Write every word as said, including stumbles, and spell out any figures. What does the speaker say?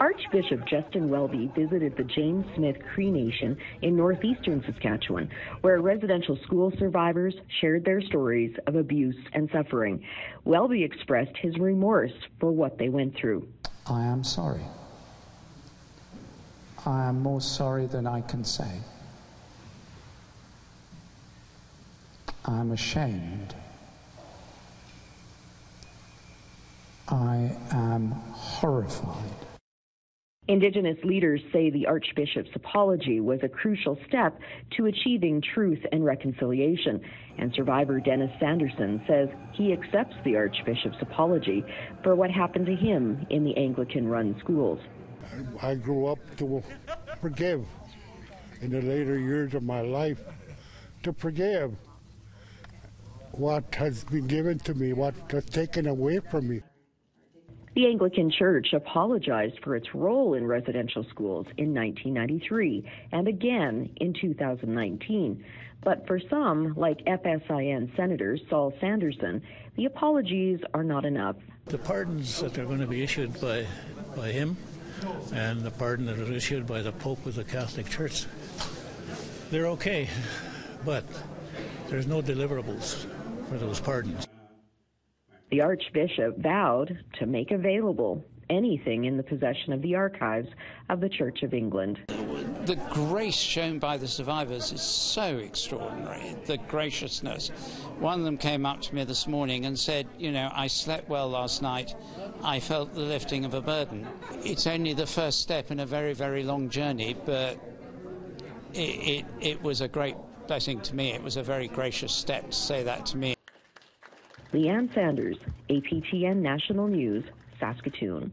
Archbishop Justin Welby visited the James Smith Cree Nation in northeastern Saskatchewan, where residential school survivors shared their stories of abuse and suffering. Welby expressed his remorse for what they went through. I am sorry. I am more sorry than I can say. I am ashamed. I am horrified. Indigenous leaders say the Archbishop's apology was a crucial step to achieving truth and reconciliation. And survivor Dennis Sanderson says he accepts the Archbishop's apology for what happened to him in the Anglican-run schools. I grew up to forgive in the later years of my life, to forgive what has been given to me, what was taken away from me. The Anglican Church apologized for its role in residential schools in nineteen ninety-three and again in two thousand nineteen. But for some, like F S I N Senator Saul Sanderson, the apologies are not enough. The pardons that are going to be issued by, by him and the pardon that was issued by the Pope of the Catholic Church, they're okay, but there's no deliverables for those pardons. The Archbishop vowed to make available anything in the possession of the archives of the Church of England. The grace shown by the survivors is so extraordinary, the graciousness. One of them came up to me this morning and said, you know, I slept well last night, I felt the lifting of a burden. It's only the first step in a very, very long journey, but it, it, it was a great blessing to me. It was a very gracious step to say that to me. Leanne Sanders, A P T N National News, Saskatoon.